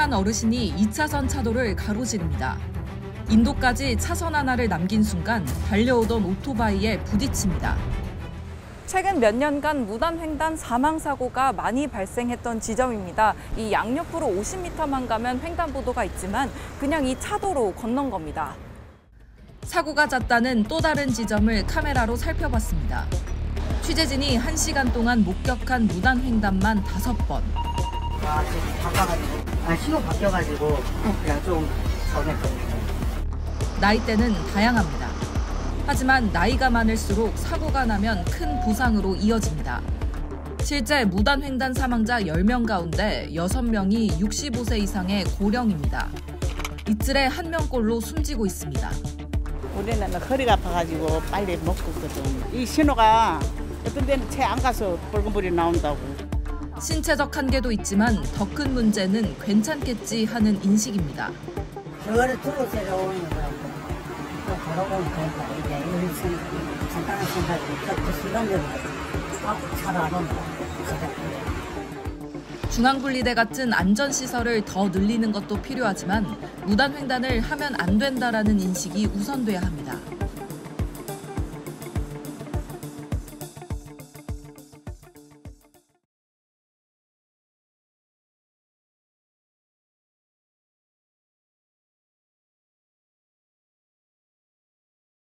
한 어르신이 2차선 차도를 가로지릅니다. 인도까지 차선 하나를 남긴 순간 달려오던 오토바이에 부딪힙니다. 최근 몇 년간 무단횡단 사망사고가 많이 발생했던 지점입니다. 이 양옆으로 50m만 가면 횡단보도가 있지만 그냥 이 차도로 건넌 겁니다. 사고가 잦다는 또 다른 지점을 카메라로 살펴봤습니다. 취재진이 1시간 동안 목격한 무단횡단만 5번. 아, 지금 바꿔가지고, 신호 바뀌어가지고 그냥 좀 서운했거든요. 나이대는 다양합니다. 하지만 나이가 많을수록 사고가 나면 큰 부상으로 이어집니다. 실제 무단횡단 사망자 10명 가운데 6명이 65세 이상의 고령입니다. 이틀에 1명꼴로 숨지고 있습니다. 우리는 허리가 아파가지고 빨리 못 걷거든. 이 신호가 어떤 데는 채 안 가서 벌금불이 나온다고. 신체적 한계도 있지만 더 큰 문제는 괜찮겠지 하는 인식입니다. 그거를 들어오세요 오는 거라고. 중앙분리대 같은 안전시설을 더 늘리는 것도 필요하지만 무단횡단을 하면 안 된다라는 인식이 우선돼야 합니다.